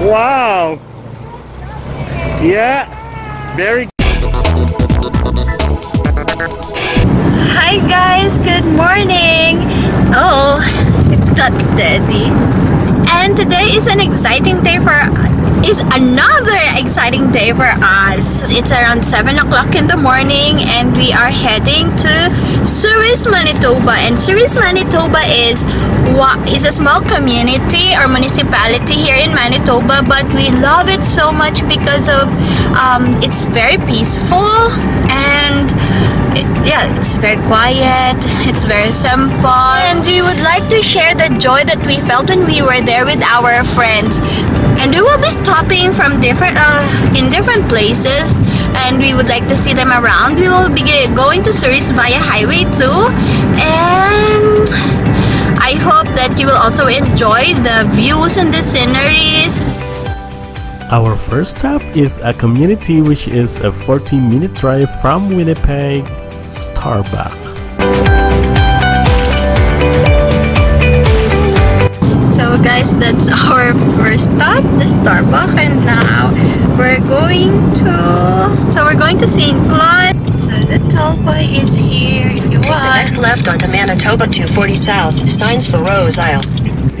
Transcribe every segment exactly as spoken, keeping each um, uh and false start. Wow. Yeah. Very good. Hi guys, good morning. Oh, it's not steady. And today is an exciting day for is another exciting day for us. It's around seven o'clock in the morning and we are heading to Souris Manitoba. And Souris Manitoba is is a small community or municipality here in Manitoba, but we love it so much because of um, it's very peaceful and it, yeah, it's very quiet, it's very simple. And we would like to share the joy that we felt when we were there with our friends. And we will be stopping from different uh, in different places, and we would like to see them around. We will be going to Souris via Highway two, and I hope that you will also enjoy the views and the sceneries. Our first stop is a community which is a forty minute drive from Winnipeg, Starbuck. So guys, that's our first stop, the Starbuck, and now we're going to so we're going to Saint Claude. So the tollway is here if you want. Take the next left onto Manitoba two forty South. Signs for Rose Isle.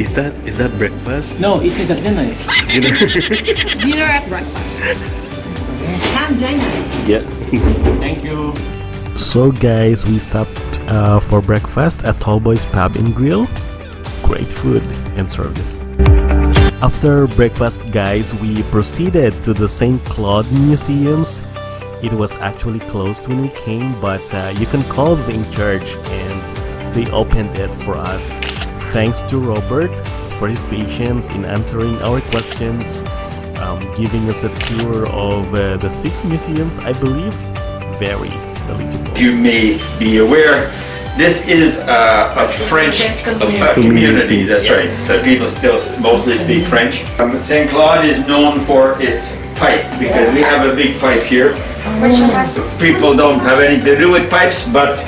Is that is that breakfast? No, it's at dinner. Dinner. Dinner at breakfast. Ham dinner. Yeah. Thank you. So guys, we stopped uh, for breakfast at Tallboy's Pub and Grill. Great food and service. After breakfast, guys, we proceeded to the Saint Claude Museums. It was actually closed when we came, but uh, you can call the in charge and they opened it for us. Thanks to Robert for his patience in answering our questions, um, giving us a tour of uh, the six museums, I believe. Very knowledgeable. You may be aware, this is uh, a French uh, community, that's right, so people still mostly speak French. Um, Saint Claude is known for its pipe, because we have a big pipe here. So people don't have anything to do with pipes, but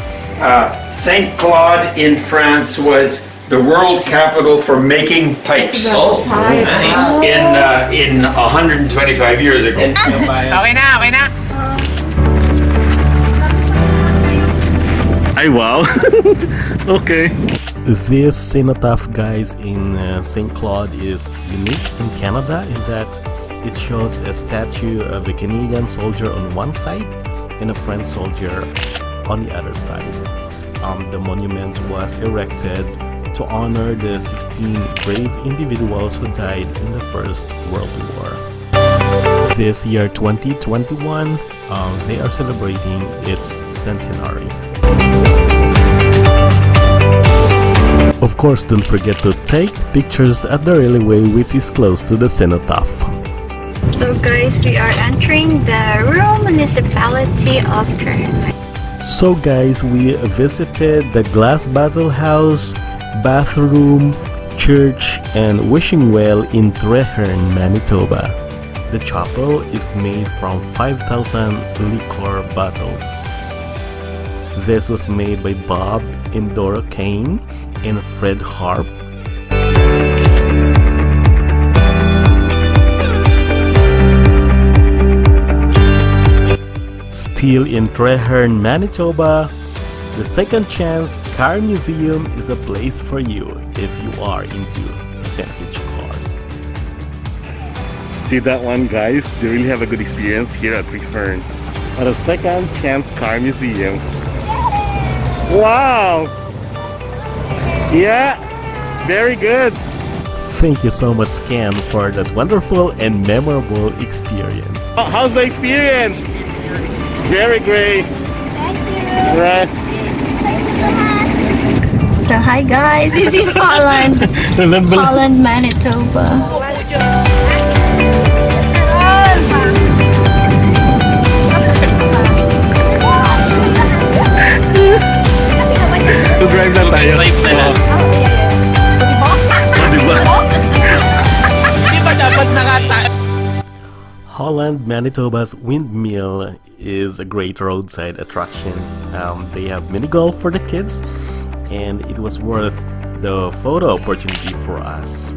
uh, Saint Claude in France was the world capital for making pipes. Oh, nice. In, uh, in one hundred twenty-five years ago. Why not, why not? I wow. Okay. This cenotaph, guys, in uh, Saint Claude is unique in Canada in that it shows a statue of a Canadian soldier on one side and a French soldier on the other side. Um, the monument was erected to honor the sixteen brave individuals who died in the First World War. This year, twenty twenty-one, um, they are celebrating its centenary. Of course, don't forget to take pictures at the railway, which is close to the cenotaph. So guys, we are entering the rural municipality of Treherne. So guys, we visited the glass bottle house, bathroom, church and wishing well in Treherne, Manitoba. The chapel is made from five thousand liquor bottles. This was made by Bob and Dora Kane and Fred Harp. Still in Treherne, Manitoba, the Second Chance Car Museum is a place for you if you are into vintage cars. See that one, guys? You really have a good experience here at Treherne at the Second Chance Car Museum. Wow! Yeah, very good. Thank you so much, Cam, for that wonderful and memorable experience. How's the experience? Very great. Thank you. Right. Thank you so much. So hi guys, this is Holland, Holland Manitoba. Drive na tayo. Drive na lang. Holland Manitoba's windmill is a great roadside attraction. Um, they have mini golf for the kids, and it was worth the photo opportunity for us.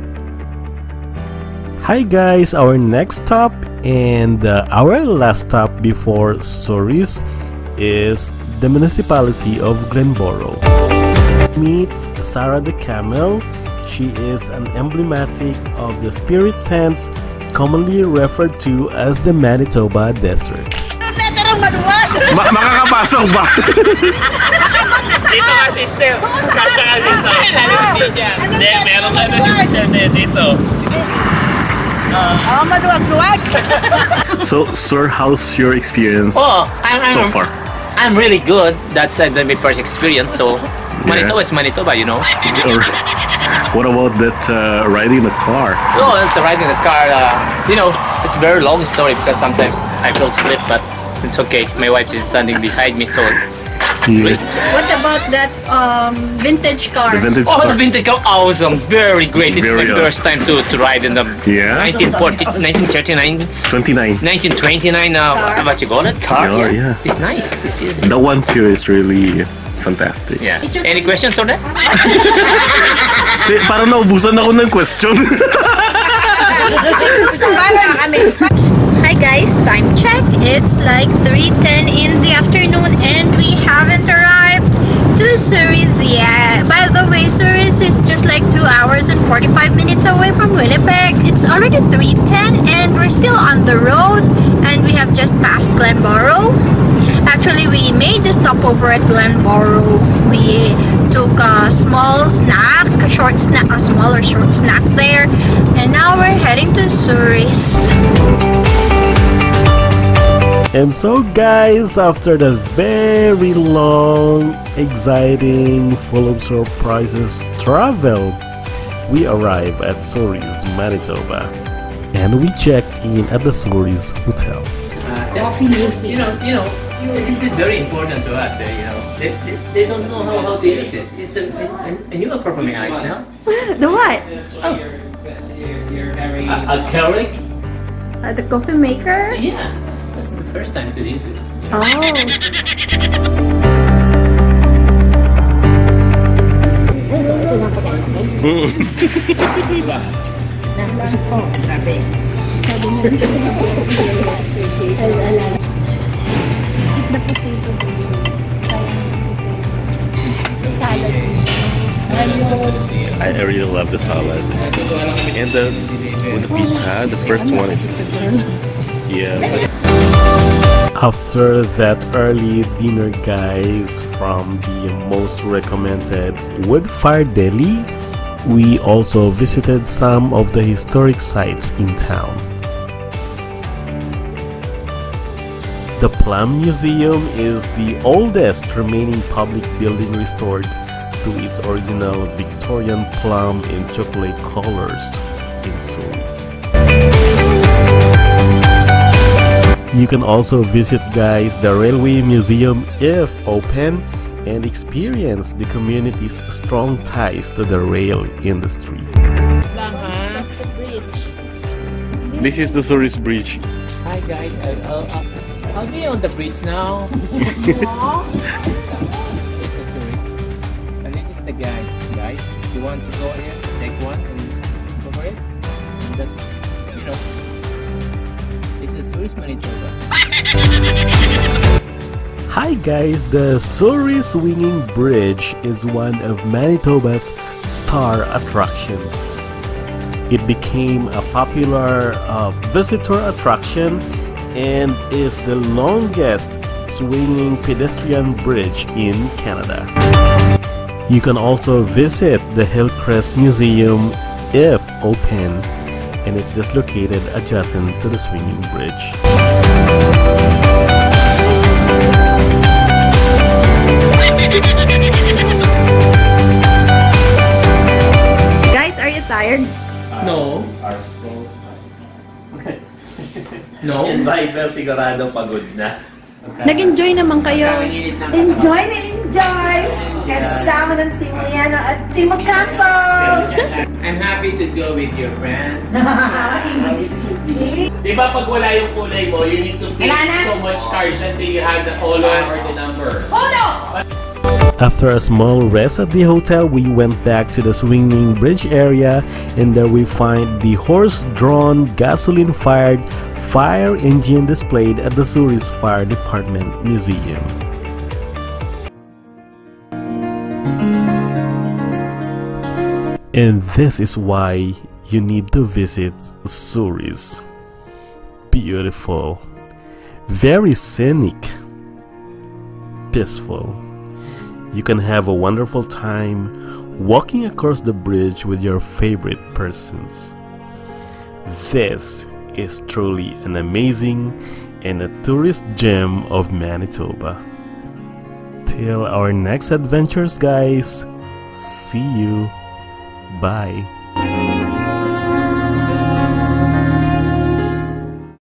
Hi guys, our next stop and uh, our last stop before Souris is the municipality of Glenboro. Meet Sarah the Camel. She is an emblematic of the spirit sands, commonly referred to as the Manitoba Desert. Makakapasok ba? Dito ka sister. Kasya ka dito. Hindi, meron ka na sister dito. Oh, maluwag-luwag. So, sir, how's your experience oh, I'm, I'm, so far? I'm really good. That's uh, my first experience. So, Manitoba yeah. is Manitoba, you know. What about that uh, riding the car? No, it's riding the car. Uh, you know, it's a very long story because sometimes I feel sleep, but it's okay. My wife is standing behind me, so it's yeah. great. What about that um, vintage car? The vintage oh, car. the vintage car, awesome, very great. It's very my awesome. first time to, to ride in the yeah. nineteen forty, nineteen thirty-nine, twenty-nine, nineteen twenty-nine. Uh, what you call it? Car. Oh, yeah. yeah, it's nice. It's easy. That one too is really fantastic. Yeah. Any questions on that? See, parang naubusan ako ng question. Hi guys, time check. It's like three ten in the afternoon and we haven't arrived to Souris yet. By the way, Souris is just like two hours and forty-five minutes away from Winnipeg. It's already three ten and we're still on the road and we have just passed Glenboro. Actually, we made the stopover at Glenboro. We took a small snack, a short snack, a smaller short snack there, and now we're heading to Souris. And so guys, after the very long, exciting, full of surprises travel, we arrive at Souris, Manitoba, and we checked in at the Souris Hotel. Uh, that, you know, you know. This is very important to us, you know. They, they, they don't know how, how to use it. It's a, a, a new performing arts now. The what? Oh. A, a Keurig? Uh, the coffee maker? Yeah. That's the first time to use it. You know? Oh. The potato salad. I really love the salad. And the, with the pizza, the first one is Italian. Yeah. After that early dinner, guys, from the most recommended Woodfire Deli, we also visited some of the historic sites in town. The Plum Museum is the oldest remaining public building restored to its original Victorian plum and chocolate colors in Souris. You can also visit, guys, the Railway Museum if open and experience the community's strong ties to the rail industry. That's the bridge. This is the Souris Bridge. Hi guys. Uh, uh, I'll be on the bridge now. It's a Souris. And this is the guy. Guys, you want to go here, take one and go for it. And that's, you know, it's a Souris Manitoba. Hi guys, the Souris Swinging Bridge is one of Manitoba's star attractions. It became a popular uh, visitor attraction and is the longest swinging pedestrian bridge in Canada. You can also visit the Hillcrest Museum if open, and it's just located adjacent to the swinging bridge. Guys, are you tired? No. No. And by now, sigurado pagod na. Nag-enjoy naman kayo. Enjoy na enjoy! Kasama ng Team Liano at Team Ocampo! I'm happy to go with your friend. Di ba pag wala yung kulay mo, you need to pick so much cards until you have the color or the number. Uno! After a small rest at the hotel, we went back to the Swinging Bridge area, and there we find the horse-drawn, gasoline-fired fire engine displayed at the Souris Fire Department Museum. And this is why you need to visit Souris. Beautiful, very scenic, peaceful. You can have a wonderful time walking across the bridge with your favorite persons. This is truly an amazing and a tourist gem of Manitoba. Till our next adventures, guys. See you. Bye.